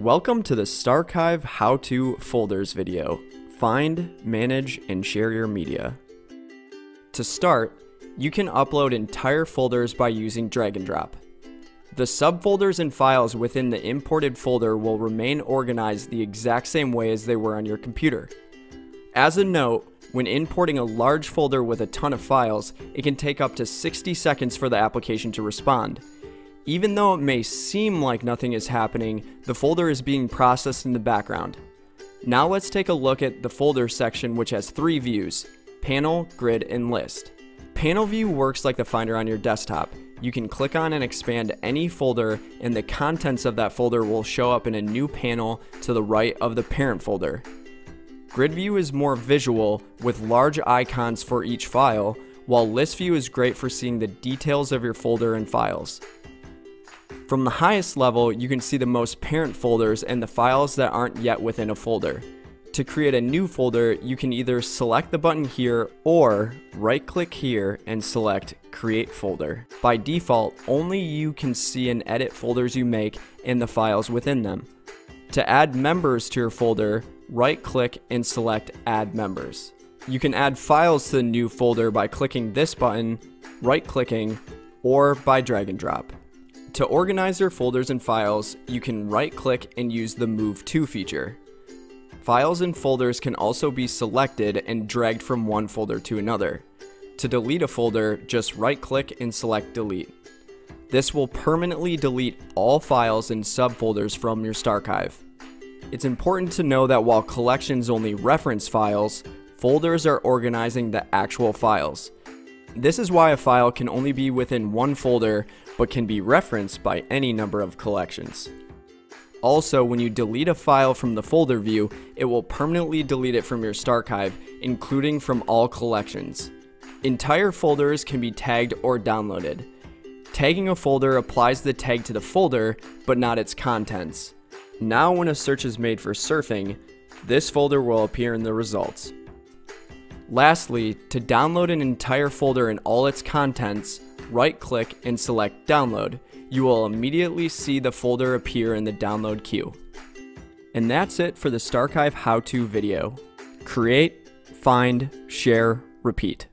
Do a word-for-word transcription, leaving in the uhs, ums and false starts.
Welcome to the Starchive how-to folders video. Find, manage, and share your media. To start, you can upload entire folders by using drag and drop. The subfolders and files within the imported folder will remain organized the exact same way as they were on your computer. As a note, when importing a large folder with a ton of files, it can take up to sixty seconds for the application to respond. Even though it may seem like nothing is happening, the folder is being processed in the background. Now let's take a look at the folder section, which has three views: panel, grid, and list. Panel view works like the Finder on your desktop. You can click on and expand any folder, and the contents of that folder will show up in a new panel to the right of the parent folder. Grid view is more visual, with large icons for each file, while list view is great for seeing the details of your folder and files. From the highest level, you can see the most parent folders and the files that aren't yet within a folder. To create a new folder, you can either select the button here or right-click here and select Create Folder. By default, only you can see and edit folders you make and the files within them. To add members to your folder, right-click and select Add Members. You can add files to the new folder by clicking this button, right-clicking, or by drag and drop. To organize your folders and files, you can right-click and use the Move To feature. Files and folders can also be selected and dragged from one folder to another. To delete a folder, just right-click and select Delete. This will permanently delete all files and subfolders from your Starchive. It's important to know that while collections only reference files, folders are organizing the actual files. This is why a file can only be within one folder, but can be referenced by any number of collections. Also, when you delete a file from the folder view, it will permanently delete it from your Starchive, including from all collections. Entire folders can be tagged or downloaded. Tagging a folder applies the tag to the folder, but not its contents. Now when a search is made for surfing, this folder will appear in the results. Lastly, to download an entire folder and all its contents, right-click and select Download. You will immediately see the folder appear in the download queue. And that's it for the Starchive how-to video. Create, find, share, repeat.